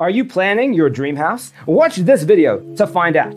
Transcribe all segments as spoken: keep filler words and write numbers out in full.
Are you planning your dream house? Watch this video to find out.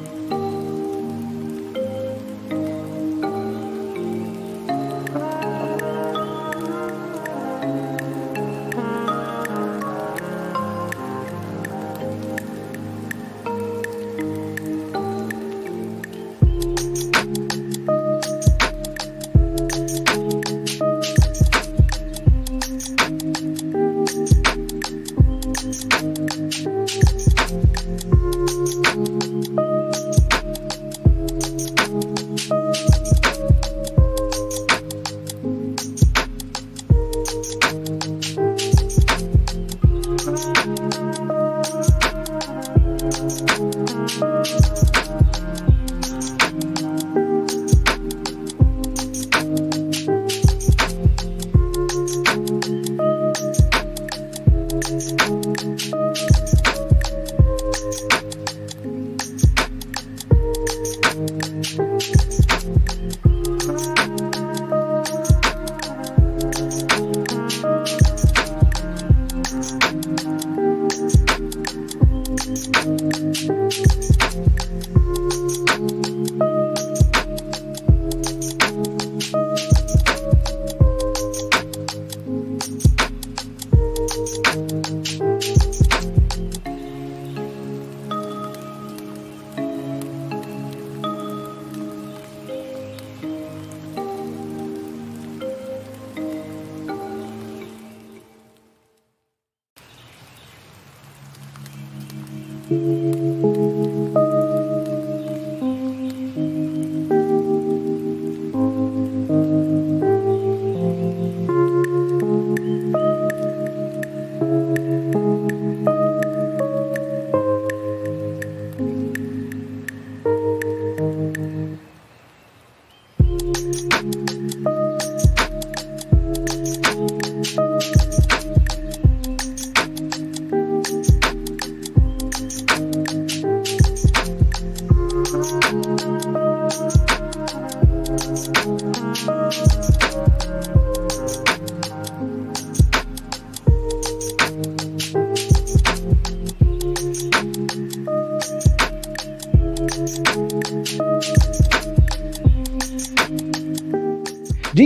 Do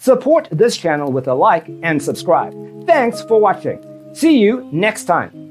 Support this channel with a like and subscribe. Thanks for watching. See you next time.